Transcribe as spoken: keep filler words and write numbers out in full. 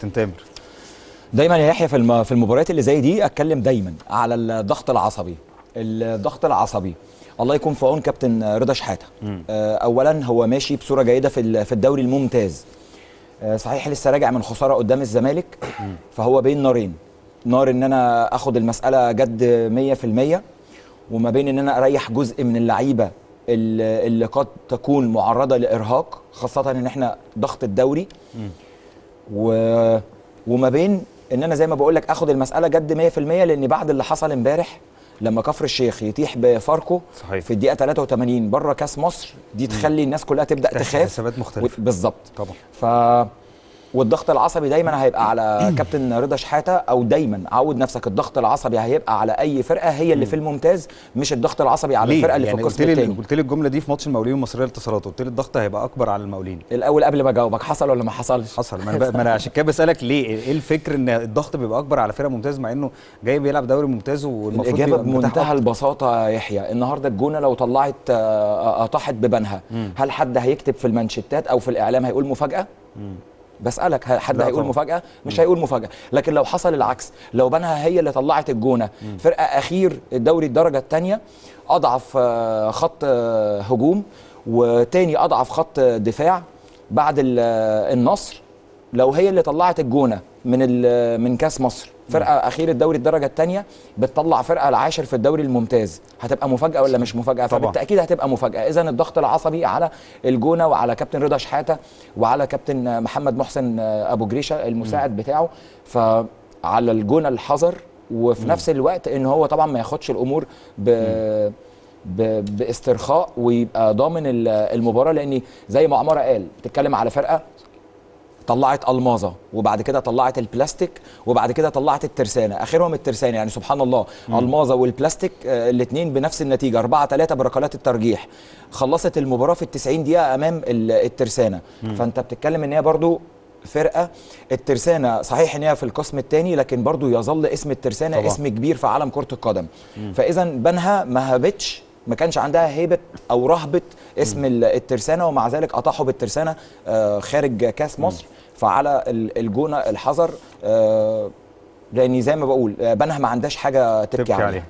كابتن تامر؟ دايما يا يحيى في في المباريات اللي زي دي اتكلم دايما على الضغط العصبي. الضغط العصبي الله يكون في عون كابتن رضا شحاته. اولا هو ماشي بصوره جيده في في الدوري الممتاز، صحيح لسه راجع من خساره قدام الزمالك، فهو بين نارين، نار ان انا اخد المساله جد مية في المية وما بين ان انا اريح جزء من اللعيبه اللي قد تكون معرضه لارهاق، خاصه ان احنا ضغط الدوري، و... وما بين ان انا زي ما بقول لك اخد المساله جد مية في المية لان بعد اللي حصل امبارح لما كفر الشيخ يتيح بفاركو صحيح. في الدقيقه تلاتة وتمانين بره كاس مصر دي تخلي الناس كلها تبدا تخاف، حسابات مختلفه بالظبط طبعا. ف والضغط العصبي دايما هيبقى على كابتن رضا شحاته، او دايما عود نفسك الضغط العصبي هيبقى على اي فرقه هي اللي في الممتاز، مش الضغط العصبي على الفرقه اللي يعني في القسم الثاني. قلت لي الجمله دي في ماتش المقاولين والمصريه للاتصالات، قلت لي الضغط هيبقى اكبر على المقاولين. الاول قبل ما اجاوبك حصل ولا ما حصلش؟ حصل. ما انا ما عشان كده بسالك ليه ايه الفكر ان الضغط بيبقى اكبر على فرقه ممتاز مع انه جاي بيلعب دوري ممتاز والمفروض يبقى الاجابه بمنتهى البساطه يا يحيى. النهارده الجونه لو طلعت قطحت ببنها، هل حد هيكتب في المانشيتات او في الاعلام هيقول مفاجاه؟ بسألك حد هيقول مفاجأة؟ مش هيقول مفاجأة. لكن لو حصل العكس، لو بنها هي اللي طلعت الجونة، فرقة أخير الدوري الدرجة الثانية، أضعف خط هجوم وتاني أضعف خط دفاع بعد النصر، لو هي اللي طلعت الجونة من من كاس مصر، فرقة أخير الدوري الدرجة الثانية بتطلع فرقة العاشر في الدوري الممتاز، هتبقى مفاجأة ولا مش مفاجأة؟ طبعا. فبالتأكيد هتبقى مفاجأة. إذن الضغط العصبي على الجونة وعلى كابتن رضا شحاتة وعلى كابتن محمد محسن أبو جريشه المساعد م. بتاعه، فعلى الجونة الحذر، وفي م. نفس الوقت إن هو طبعا ما ياخدش الأمور ب... ب... باسترخاء، ويبقى ضامن المباراة، لأن زي ما عمارة قال بتتكلم على فرقة طلعت الماظه وبعد كده طلعت البلاستيك وبعد كده طلعت الترسانه، اخرهم الترسانه، يعني سبحان الله. مم. الماظه والبلاستيك الاثنين بنفس النتيجه أربعة تلاتة بركلات الترجيح، خلصت المباراه في التسعين دقيقه امام الترسانه. مم. فانت بتتكلم ان هي برضو فرقه، الترسانه صحيح ان هي في القسم الثاني لكن برضو يظل اسم الترسانه طبعا. اسم كبير في عالم كره القدم. فاذا بنها ما هبتش، ما كانش عندها هيبه او رهبه اسم مم. الترسانه، ومع ذلك قطعوا بالترسانه خارج كاس مصر. مم. فعلى الجونه الحذر، لأني زي ما بقول بنها ما عندهاش حاجه تبكي عليها.